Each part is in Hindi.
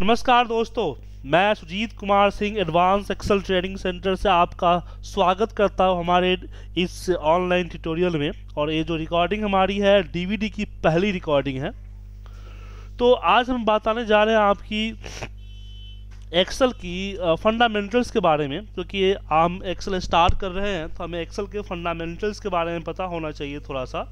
नमस्कार दोस्तों, मैं Sujit Kumar Singh advance Excel training centre से आपका स्वागत करता हूं हमारे इस ऑनलाइन ट्यूटोरियल में। और ये जो रिकॉर्डिंग हमारी है डीवीडी की पहली रिकॉर्डिंग है। तो आज हम बताने जा रहे हैं आपकी एक्सेल की फंडामेंटल्स के बारे में, क्योंकि हम एक्सेल स्टार्ट कर रहे हैं तो हमें एक्सेल के फंडामेंटल्स के बारे में पता होना चाहिए थोड़ा सा।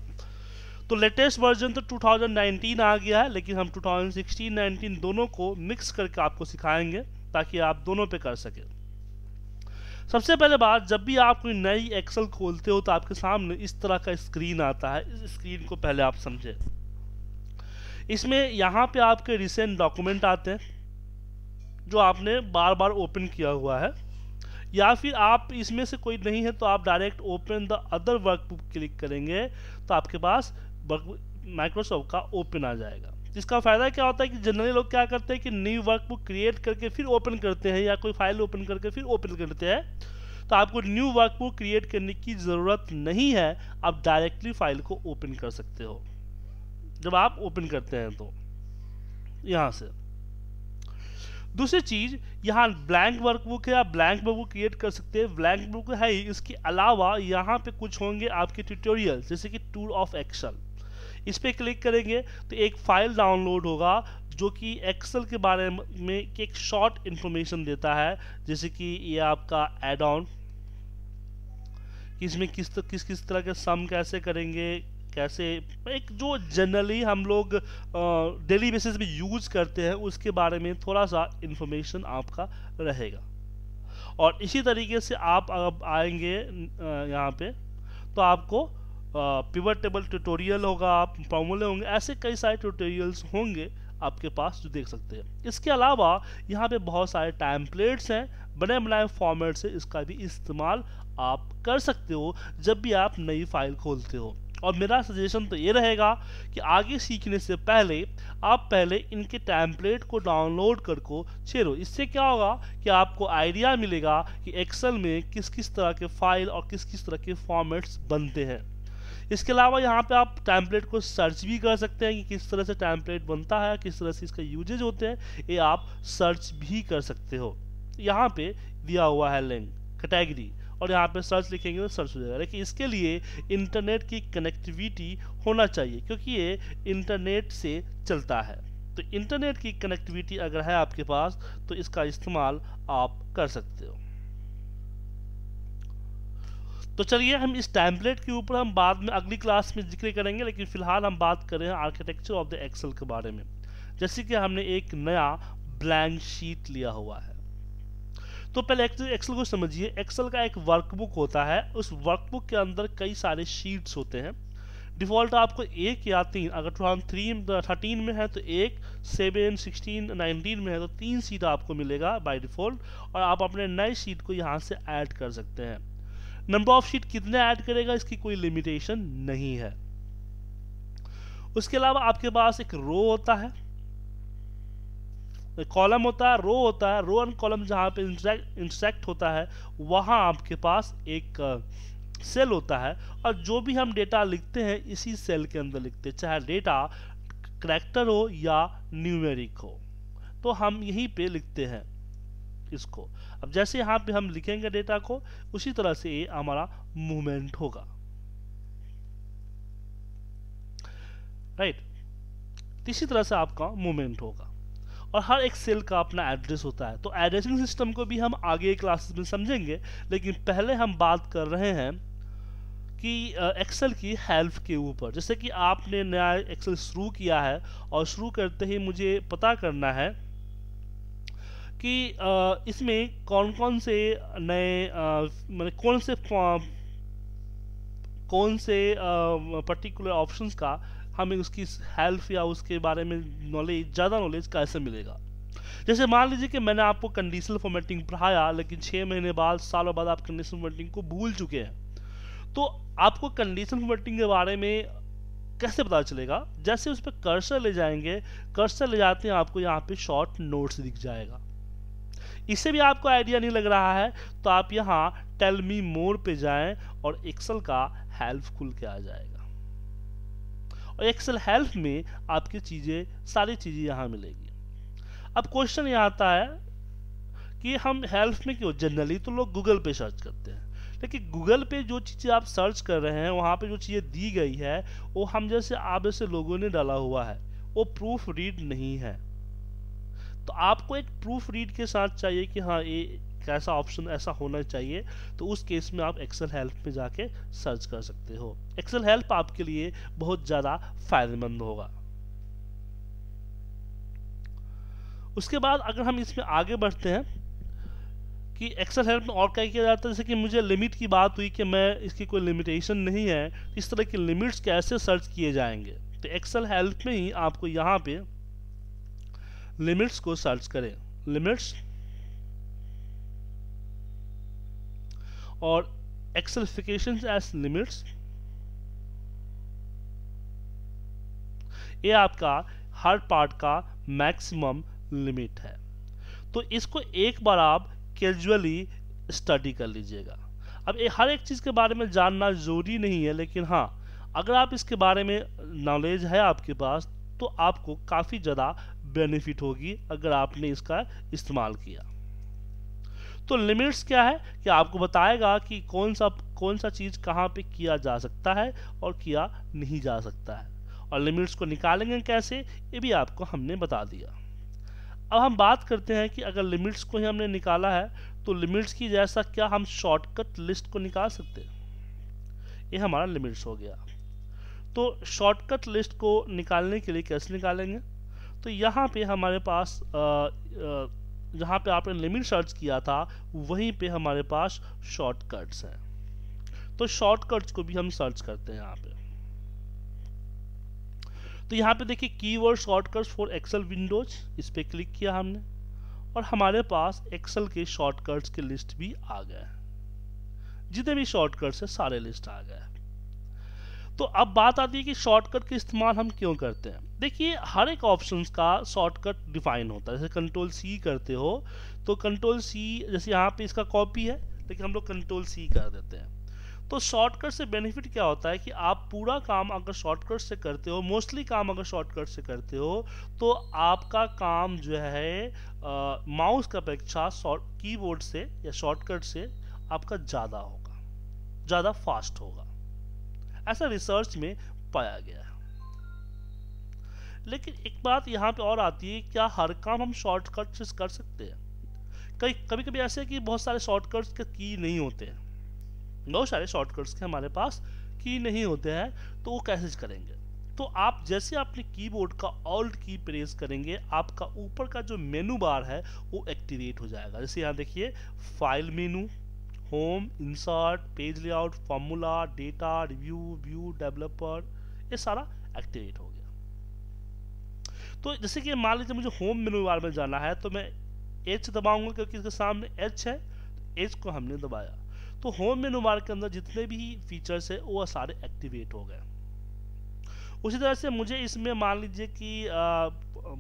तो लेटेस्ट वर्जन तो 2019 आ गया है, लेकिन हम 2016-19 दोनों को मिक्स करके आपको सिखाएंगे ताकि आप दोनों पे कर सकें। सबसे पहले बात, जब भी आप कोई नई एक्सेल खोलते हो तो आपके सामने इस तरह का स्क्रीन आता है। इस स्क्रीन को पहले आप समझें। इसमें यहाँ पे आपके रिसेंट डॉक्यूमेंट आते हैं जो आपने बार बार ओपन किया हुआ है, या फिर आप इसमें से कोई नहीं है तो आप direct open the other workbook click करेंगे तो आपके पास माइक्रोसॉफ्ट का ओपन आ जाएगा। इसका फ़ायदा क्या होता है कि जनरली लोग क्या करते हैं कि न्यू वर्कबुक क्रिएट करके फिर ओपन करते हैं, या कोई फाइल ओपन करके फिर ओपन करते हैं। तो आपको न्यू वर्कबुक क्रिएट करने की ज़रूरत नहीं है, आप डायरेक्टली फाइल को ओपन कर सकते हो जब आप ओपन करते हैं तो यहाँ से। दूसरी चीज़, यहाँ ब्लैंक वर्कबुक है, आप ब्लैंक वर्कबुक क्रिएट कर सकते हैं, ब्लैंक बुक है ही। इसके अलावा यहाँ पे कुछ होंगे आपके ट्यूटोरियल, जैसे कि टूल ऑफ एक्सेल। इस पर क्लिक करेंगे तो एक फाइल डाउनलोड होगा जो कि एक्सेल के बारे में एक शॉर्ट इन्फॉर्मेशन देता है, जैसे कि ये आपका एड ऑन, इसमें किस तरह के सम कैसे करेंगे, कैसे एक जो जनरली हम लोग डेली बेसिस पे यूज करते हैं उसके बारे में थोड़ा सा इन्फॉर्मेशन आपका रहेगा। और इसी तरीके से आप अब आएंगे यहाँ पे तो आपको पिवट टेबल ट्यूटोरियल होगा, आप फॉर्मूले होंगे, ऐसे कई सारे ट्यूटोरियल्स होंगे आपके पास जो देख सकते हैं। इसके अलावा यहाँ पे बहुत सारे टेम्पलेट्स हैं, बने बनाए फॉर्मेट से, इसका भी इस्तेमाल आप कर सकते हो जब भी आप नई फाइल खोलते हो। और मेरा सजेशन तो ये रहेगा कि आगे सीखने से पहले आप पहले इनके टेम्पलेट को डाउनलोड करको छेड़ो। इससे क्या होगा कि आपको आइडिया मिलेगा कि एक्सेल में किस किस तरह के फाइल और किस किस तरह के फॉर्मेट्स बनते हैं। इसके अलावा यहाँ पे आप टेम्पलेट को सर्च भी कर सकते हैं कि किस तरह से टेम्पलेट बनता है, किस तरह से इसका यूजेज होते हैं, ये आप सर्च भी कर सकते हो। यहाँ पे दिया हुआ है लिंक कैटेगरी, और यहाँ पे सर्च लिखेंगे तो सर्च हो जाएगा। लेकिन इसके लिए इंटरनेट की कनेक्टिविटी होना चाहिए, क्योंकि ये इंटरनेट से चलता है। तो इंटरनेट की कनेक्टिविटी अगर है आपके पास तो इसका इस्तेमाल आप कर सकते हो। तो चलिए, हम इस टेम्पलेट के ऊपर हम बाद में अगली क्लास में जिक्र करेंगे, लेकिन फिलहाल हम बात कर रहे हैं आर्किटेक्चर ऑफ द एक्सेल के बारे में। जैसे कि हमने एक नया ब्लैंक शीट लिया हुआ है, तो पहले एक्सेल को समझिए। एक्सेल का एक वर्कबुक होता है, उस वर्कबुक के अंदर कई सारे शीट्स होते हैं। डिफ़ॉल्ट आपको एक या तीन, अगर 2013 में है तो एक, 7, 16, 19 में है तो तीन शीट आपको मिलेगा बाय डिफ़ॉल्ट, और आप अपने नए शीट को यहाँ से ऐड कर सकते हैं। नंबर ऑफ शीट कितने ऐड करेगा इसकी कोई लिमिटेशन नहीं है। उसके अलावा आपके पास एक रो होता है, कॉलम होता है, रो होता है। रो एंड कॉलम जहाँ पे इंटरेक्ट होता है वहाँ आपके पास एक सेल होता है, और जो भी हम डेटा लिखते हैं इसी सेल के अंदर लिखते हैं, चाहे डेटा कैरेक्टर हो या न्यूमेरिक हो, तो हम यहीं पे लिखते हैं इसको। अब जैसे यहाँ पे हम लिखेंगे डेटा को, उसी तरह से ये हमारा मूवमेंट होगा, राइट। इसी तरह से आपका मूवमेंट होगा, और हर एक सेल का अपना एड्रेस होता है। तो एड्रेसिंग सिस्टम को भी हम आगे क्लासेस में समझेंगे, लेकिन पहले हम बात कर रहे हैं कि एक्सेल की हेल्प के ऊपर। जैसे कि आपने नया एक्सेल शुरू किया है, और शुरू करते ही मुझे पता करना है कि इसमें कौन-कौन से नए मतलब कौन से पर्टिकुलर ऑप्शंस का हमें उसकी हेल्प या उसके बारे में नॉलेज, ज़्यादा नॉलेज कैसे मिलेगा। जैसे मान लीजिए कि मैंने आपको कंडीशनल फॉर्मेटिंग पढ़ाया, लेकिन 6 महीने बाद, सालों बाद आप कंडीशनल फॉर्मेटिंग को भूल चुके हैं, तो आपको कंडीशनल फॉर्मेटिंग के बारे में कैसे पता चलेगा। जैसे उस पर कर्सर ले जाएंगे, कर्सर ले जाते हैं आपको यहाँ पे शॉर्ट नोट्स दिख जाएगा। इससे भी आपको आइडिया नहीं लग रहा है तो आप यहाँ टेल मी मोर पे जाएँ और एक्सेल का हेल्प खुल के आ जाएगा, और एक्सेल हेल्प में आपकी चीज़ें, सारी चीज़ें यहाँ मिलेगी। अब क्वेश्चन ये आता है कि हम हेल्प में क्यों, जनरली तो लोग गूगल पे सर्च करते हैं, लेकिन गूगल पे जो चीज़ें आप सर्च कर रहे हैं वहाँ पे जो चीज़ें दी गई है वो हम जैसे आप जैसे लोगों ने डाला हुआ है, वो प्रूफ रीड नहीं है। तो आपको एक प्रूफ रीड के साथ चाहिए कि हाँ ये ऐसा ऑप्शन ऐसा होना चाहिए, तो उस केस में आप एक्सेल हेल्प में जाके सर्च कर सकते हो। एक्सेल हेल्प आपके लिए बहुत ज़्यादा फायदेमंद होगा। उसके बाद अगर हम इसमें आगे बढ़ते हैं कि एक्सेल हेल्प में और क्या किया जाता है, जैसे कि मुझे लिमिट की बात हुई कि मैं इसकी कोई लिमिटेशन नहीं है, इस तरह की लिमिट्स कैसे सर्च किए जाएंगे, तो एक्सेल हेल्प में ही आपको यहाँ पे लिमिट्स को सर्च करें, लिमिट्स, और एक्सेलिफिकेशंस एज लिमिट्स, ये आपका हर पार्ट का मैक्सिमम लिमिट है। तो इसको एक बार आप कैजुअली स्टडी कर लीजिएगा। अब हर एक चीज़ के बारे में जानना ज़रूरी नहीं है, लेकिन हाँ अगर आप इसके बारे में नॉलेज है आपके पास तो आपको काफ़ी ज़्यादा बेनिफिट होगी अगर आपने इसका इस्तेमाल किया। तो लिमिट्स क्या है कि आपको बताएगा कि कौन सा चीज़ कहाँ पे किया जा सकता है और किया नहीं जा सकता है, और लिमिट्स को निकालेंगे कैसे ये भी आपको हमने बता दिया। अब हम बात करते हैं कि अगर लिमिट्स को ही हमने निकाला है तो लिमिट्स की जैसा क्या हम शॉर्टकट लिस्ट को निकाल सकते हैं, ये हमारा लिमिट्स हो गया। तो शॉर्टकट लिस्ट को निकालने के लिए कैसे निकालेंगे, तो यहाँ पे हमारे पास जहाँ पे आपने लिमिट सर्च किया था वहीं पे हमारे पास शॉर्टकट्स हैं, तो शॉर्टकट्स को भी हम सर्च करते हैं यहाँ पे। तो यहाँ पे देखिए keyword shortcuts for Excel Windows, इस पे क्लिक किया हमने और हमारे पास एक्सेल के शॉर्टकट्स के लिस्ट भी आ गए, जितने भी शॉर्टकट्स हैं सारे लिस्ट आ गए। तो अब बात आती है कि शॉर्टकट का इस्तेमाल हम क्यों करते हैं। देखिए हर एक ऑप्शंस का शॉर्टकट डिफाइन होता है, जैसे कंट्रोल सी करते हो तो कंट्रोल सी, जैसे यहाँ पे इसका कॉपी है लेकिन हम लोग कंट्रोल सी कर देते हैं। तो शॉर्टकट से बेनिफिट क्या होता है कि आप पूरा काम अगर शॉर्टकट से करते हो, मोस्टली काम अगर शॉर्टकट से करते हो तो आपका काम जो है माउस की अपेक्षा कीबोर्ड से या शॉर्टकट से आपका ज़्यादा होगा, ज़्यादा फास्ट होगा, ऐसा रिसर्च में पाया गया है। लेकिन एक बात यहाँ पे और आती है, क्या हर काम हम शॉर्टकट से कर सकते हैं? कभी कभी ऐसे है कि बहुत सारे शॉर्टकट्स के की नहीं होते हैं, बहुत सारे शॉर्टकट्स के हमारे पास की नहीं होते हैं, तो वो कैसे करेंगे? तो आप जैसे आपने कीबोर्ड का ऑल्ट की प्रेस करेंगे आपका ऊपर का जो मेनू बार है वो एक्टिवेट हो जाएगा। जैसे यहाँ देखिए file menu, home, insert, page layout, formula, data, review, view, developer, ये सारा एक्टिवेट हो गया। तो जैसे कि मान लीजिए मुझे होम मेनू बार में जाना है तो मैं H दबाऊंगा क्योंकि इसके सामने H है, तो H को हमने दबाया तो होम मेनू बार के अंदर जितने भी फीचर्स है वो सारे एक्टिवेट हो गए। उसी तरह से मुझे इसमें मान लीजिए कि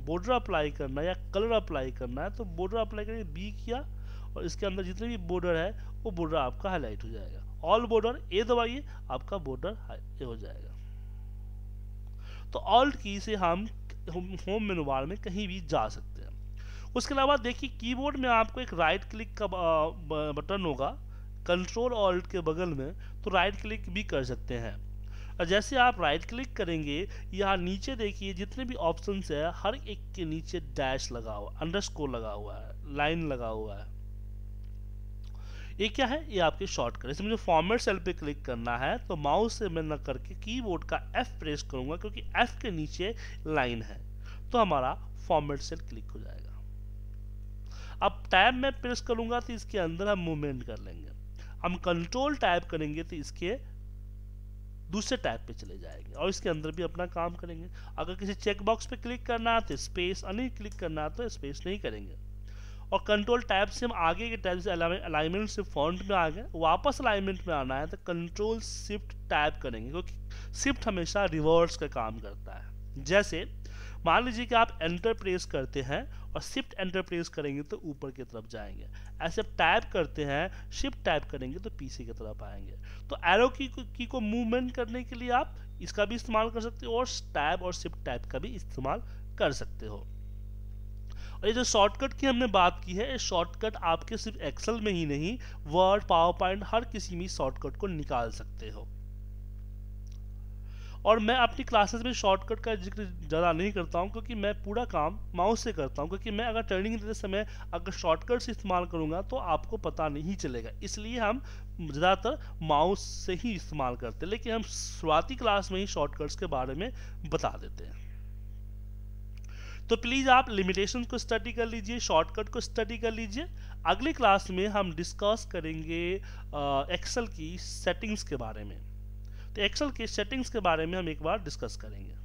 बॉर्डर अप्लाई करना है या कलर अप्लाई करना है, तो बॉर्डर अप्लाई करके B किया और इसके अंदर जितने भी बॉर्डर है वो बॉर्डर आपका हाईलाइट हो जाएगा। ऑल बॉर्डर ए दबाइए आपका बॉर्डर हाई हो जाएगा। तो ऑल्ट की से हम होम मेनू बार में कहीं भी जा सकते हैं। उसके अलावा देखिए कीबोर्ड में आपको एक राइट क्लिक का बटन होगा कंट्रोल ऑल्ट के बगल में, तो राइट क्लिक भी कर सकते हैं। और जैसे आप राइट क्लिक करेंगे यहाँ नीचे देखिए जितने भी ऑप्शंस है हर एक के नीचे डैश लगा हुआ, अंडरस्कोर लगा हुआ है, लाइन लगा हुआ है, ये क्या है? ये आपके शॉर्टकट। इसमें मुझे फॉर्मेट सेल पे क्लिक करना है तो माउस से मैं न करके कीबोर्ड का F प्रेस करूंगा क्योंकि F के नीचे लाइन है, तो हमारा फॉर्मेट सेल क्लिक हो जाएगा। अब टैब में प्रेस करूंगा तो इसके अंदर हम मूवमेंट कर लेंगे, हम कंट्रोल टैब करेंगे तो इसके दूसरे टैब पे चले जाएंगे और इसके अंदर भी अपना काम करेंगे। अगर किसी चेकबॉक्स पे क्लिक करना है तो स्पेस, अन्य क्लिक करना है तो स्पेस नहीं करेंगे। और कंट्रोल टैब से हम आगे के टैब से अलाइनमेंट से फॉन्ट में आ गए, वापस अलाइनमेंट में आना है तो कंट्रोल शिफ्ट टैब करेंगे क्योंकि शिफ्ट हमेशा रिवर्स का काम करता है। जैसे मान लीजिए कि आप एंटर प्रेस करते हैं और शिफ्ट एंटर प्रेस करेंगे तो ऊपर की तरफ जाएंगे, ऐसे आप टैब करते हैं शिफ्ट टैब करेंगे तो पीछे की तरफ आएंगे। तो एरो की को मूवमेंट करने के लिए आप इसका भी इस्तेमाल कर सकते हो और टैब और शिफ्ट टैब का भी इस्तेमाल कर सकते हो। और ये जो शॉर्टकट की हमने बात की है, शॉर्टकट आपके सिर्फ एक्सेल में ही नहीं, वर्ड, पावर पॉइंट, हर किसी में शॉर्टकट को निकाल सकते हो। और मैं अपनी क्लासेस में शॉर्टकट का जिक्र ज़्यादा नहीं करता हूँ क्योंकि मैं पूरा काम माउस से करता हूँ, क्योंकि मैं अगर ट्रेनिंग देते समय अगर शॉर्टकट से इस्तेमाल करूँगा तो आपको पता नहीं चलेगा, इसलिए हम ज़्यादातर माउस से ही इस्तेमाल करते हैं। लेकिन हम शुरुआती क्लास में ही शॉर्टकट्स के बारे में बता देते हैं। तो प्लीज़ आप लिमिटेशन को स्टडी कर लीजिए, शॉर्टकट को स्टडी कर लीजिए। अगली क्लास में हम डिस्कस करेंगे एक्सेल की सेटिंग्स के बारे में। तो एक्सेल के सेटिंग्स के बारे में हम एक बार डिस्कस करेंगे।